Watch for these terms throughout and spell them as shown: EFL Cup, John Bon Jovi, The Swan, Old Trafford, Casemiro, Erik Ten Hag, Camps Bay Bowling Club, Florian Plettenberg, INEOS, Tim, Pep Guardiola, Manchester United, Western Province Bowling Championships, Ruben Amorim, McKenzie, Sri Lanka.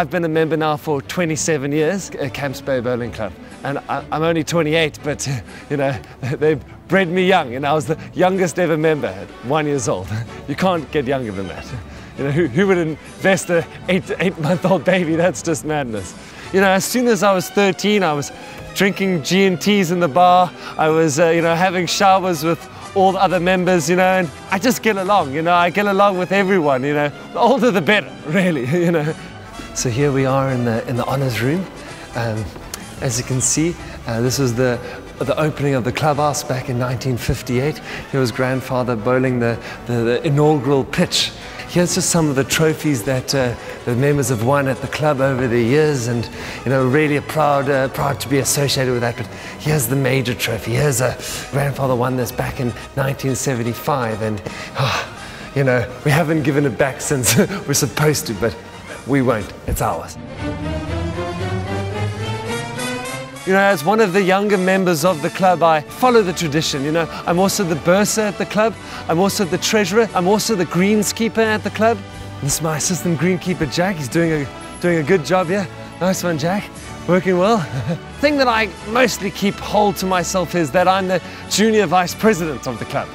I've been a member now for 27 years at Camps Bay Bowling Club, and I'm only 28, but you know, they've bred me young, and I was the youngest ever member at 1 year old. You can't get younger than that. You know, who would invest an eight-month-old baby? That's just madness. You know, as soon as I was 13, I was drinking G&Ts in the bar. I was, you know, having showers with all the other members, you know, and I just get along, you know. I get along with everyone, you know. The older the better, really, you know. So here we are in the honours room. As you can see, this was the opening of the clubhouse back in 1958. Here was grandfather bowling the inaugural pitch. Here's just some of the trophies that the members have won at the club over the years, and you know, really proud to be associated with that. But here's the major trophy. Here's a grandfather won this back in 1975, and you know, we haven't given it back since. We're supposed to, but we won't. It's ours. You know, as one of the younger members of the club, I follow the tradition, you know. I'm also the bursar at the club, I'm also the treasurer, I'm also the greenskeeper at the club. This is my assistant greenkeeper, Jack. He's doing a good job here. Nice one, Jack. Working well. The thing that I mostly keep hold to myself is that I'm the junior vice president of the club.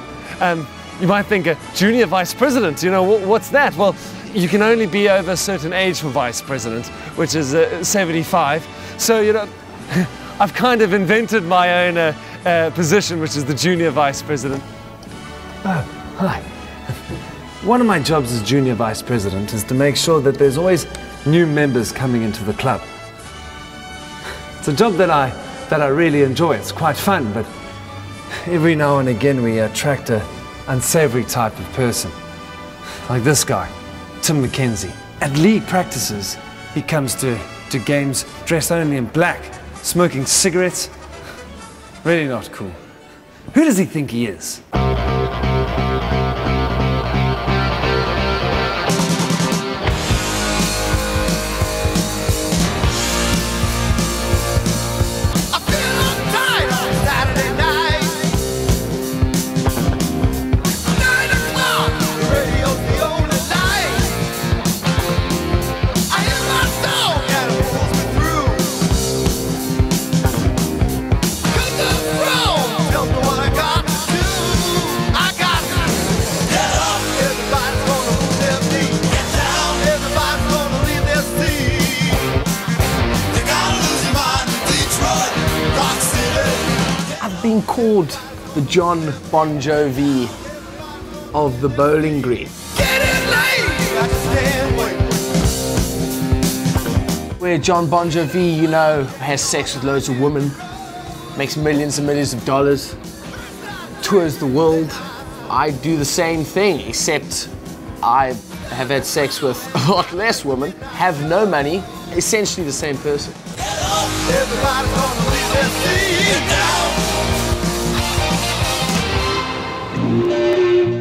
You might think, a junior vice president, you know, what's that? Well, you can only be over a certain age for vice president, which is 75. So, you know, I've kind of invented my own position, which is the junior vice president. Oh, hi. One of my jobs as junior vice president is to make sure that there's always new members coming into the club. It's a job that I really enjoy. It's quite fun, but every now and again we attract an unsavory type of person. Like this guy, Tim McKenzie. At league practices, he comes to games dressed only in black, smoking cigarettes. Really not cool. Who does he think he is? Being called the John Bon Jovi of the bowling green. Where John Bon Jovi, you know, has sex with loads of women, makes millions and millions of dollars, tours the world. I do the same thing, except I have had sex with a lot less women, have no money, essentially the same person.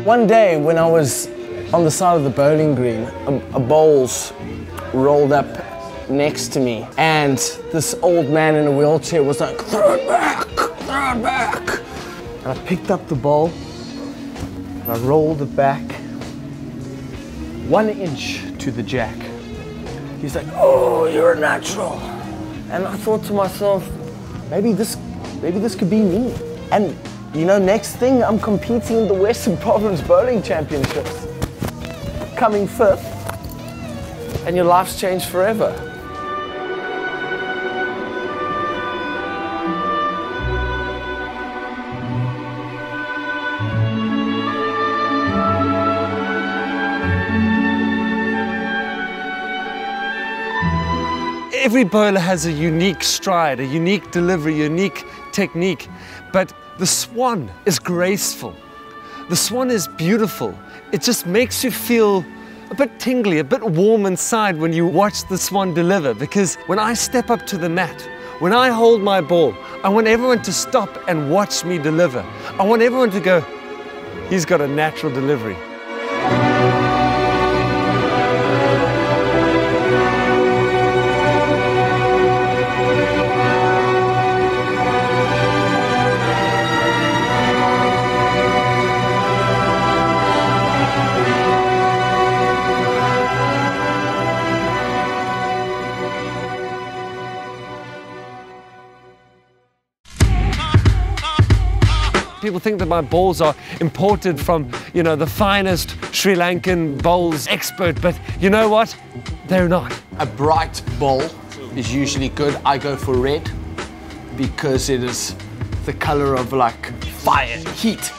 One day when I was on the side of the bowling green, a bowls rolled up next to me, and this old man in a wheelchair was like, "Throw it back, throw it back." And I picked up the bowl and I rolled it back 1 inch to the jack. He's like, "Oh, you're a natural." And I thought to myself, maybe this could be me. And you know, next thing, I'm competing in the Western Province Bowling Championships. Coming 5th, and your life's changed forever. Every bowler has a unique stride, a unique delivery, unique technique, but the swan is graceful. The swan is beautiful. It just makes you feel a bit tingly, a bit warm inside when you watch the swan deliver, because when I step up to the mat, when I hold my ball, I want everyone to stop and watch me deliver. I want everyone to go, "He's got a natural delivery." people think that my balls are imported from, you know, the finest Sri Lankan bowls expert, but you know what? They're not. A bright bowl is usually good. I go for red because it is the color of like fire, heat.